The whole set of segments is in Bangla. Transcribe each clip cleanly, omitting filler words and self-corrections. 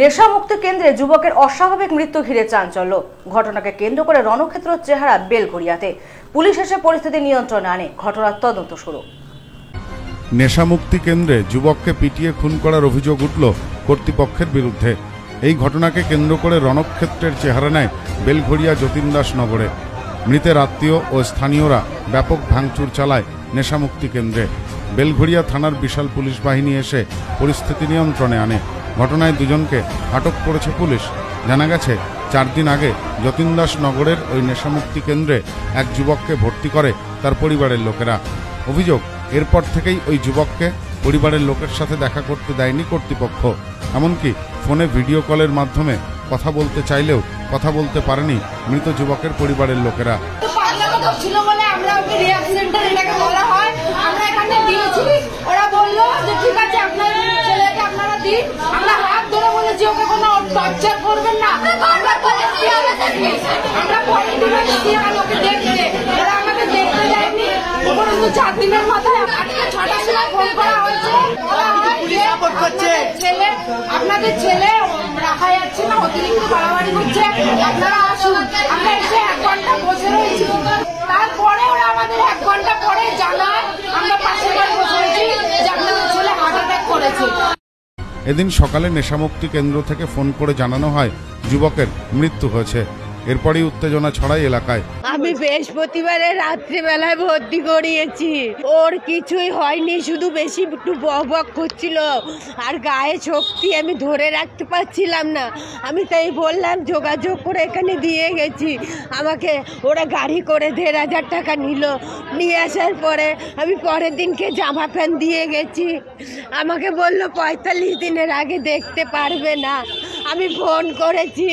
নেশামুক্ত কেন্দ্রে যুবকের অস্বাভাবিক মৃত্যু ঘিরে চাঞ্চল্য। ঘটনাকে কেন্দ্র করে রণক্ষেত্র চেহারা বেলঘরিয়াতে। পুলিশ এসে পরিস্থিতি নিয়ন্ত্রণে আনে, ঘটনার তদন্ত শুরু। নেশামুক্তি কেন্দ্রে যুবককে পিটিয়ে খুন করার অভিযোগ উঠল কর্তৃপক্ষের বিরুদ্ধে। এই ঘটনাকে কেন্দ্র করে রণক্ষেত্রের চেহারা নেয় বেলঘরিয়া যতীনদাস নগরে। মৃতের আত্মীয় ও স্থানীয়রা ব্যাপক ভাঙচুর চালায় নেশামুক্তি কেন্দ্রে। বেলঘরিয়া থানার বিশাল পুলিশ বাহিনী এসে পরিস্থিতি নিয়ন্ত্রণে আনে। ঘটনায় দুজনকে আটক করেছে পুলিশ। জানা গেছে, 4 দিন আগে যতীনদাস নগরের ওই নেশামুক্তি কেন্দ্রে এক যুবককে ভর্তি করে তার পরিবারের লোকেরা। অভিযোগ, এরপর থেকেই ওই যুবককে পরিবারের লোকের সাথে দেখা করতে দেয়নি কর্তৃপক্ষ। এমনকি ফোনে ভিডিও কলের মাধ্যমে কথা বলতে চাইলেও কথা বলতে পারেনি মৃত যুবকের পরিবারের লোকেরা। এদিন সকালে নেশামুক্তি কেন্দ্র থেকে ফোন করে জানানো হয় যুবকের মৃত্যু হয়েছে। এরপরই উত্তেজনা ছড়ায় এলাকায়। আমি বৃহস্পতিবারে রাত্রিবেলায় ভর্তি করিয়েছি, ওর কিছুই হয়নি, শুধু বেশি একটু বকবক করছিল আর গায়ে শক্তি আমি ধরে রাখতে পারছিলাম না। আমি তাই বললাম যোগাযোগ করে এখানে দিয়ে গেছি, আমাকে ওরা গাড়ি করে 1,500 টাকা নিল। নিয়ে আসার পরে আমি পরের দিনকে জামা প্যান্ট দিয়ে গেছি, আমাকে বললো 45 দিনের আগে দেখতে পারবে না। আমি ফোন করেছি,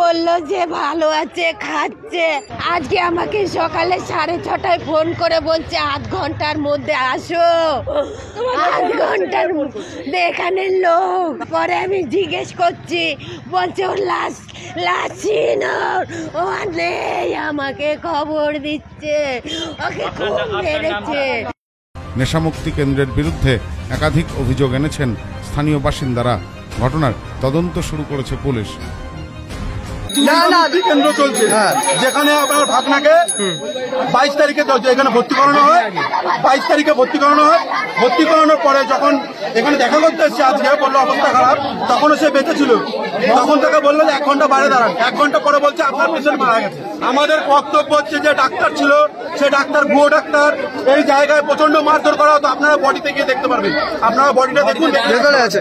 বললো যে ভালো আছে, খাচ্ছে। আজকে আমাকে সকালে 6:30টায় ফোন করে বলছে 1/2 ঘন্টার মধ্যে আসো, 1/2 ঘন্টার এখানে লোক। পরে আমি জিজ্ঞেস করছি, বলছে ওর লাশিন ও নেই, আমাকে খবর দিচ্ছে ওকে খুব মেরেছে। নেশামুক্তি কেন্দ্রের বিরুদ্ধে একাধিক অভিযোগ এনেছেন স্থানীয় বাসিন্দারা। ঘটনার তদন্ত শুরু করেছে পুলিশ। কেন্দ্র চলছে, যেখানে আপনার ভাগনাকে 22 তারিখে এখানে ভর্তি করানো হয়, 22 তারিখে ভর্তি করানো হয়। ভর্তি করানোর পরে যখন এখানে দেখা করতে এসছে, আজকে বললো অবস্থা খারাপ, তখনও সে বেঁচে ছিল। তখন তাকে বললো 1 ঘন্টা বাইরে দাঁড়ান, 1 ঘন্টা পরে বলছে আপনার পেশেন্ট মারা গেছে। আমাদের বক্তব্য হচ্ছে যে ডাক্তার ছিল, সে ডাক্তার ভুয়ো ডাক্তার। এই জায়গায় প্রচন্ড মারধর করা হতো। আপনারা বডিতে গিয়ে দেখতে পারবেন, আপনারা বডিটা দেখুন, ভেতরে আছে।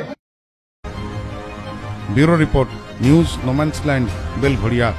Bureau report news no man's land Belgharia.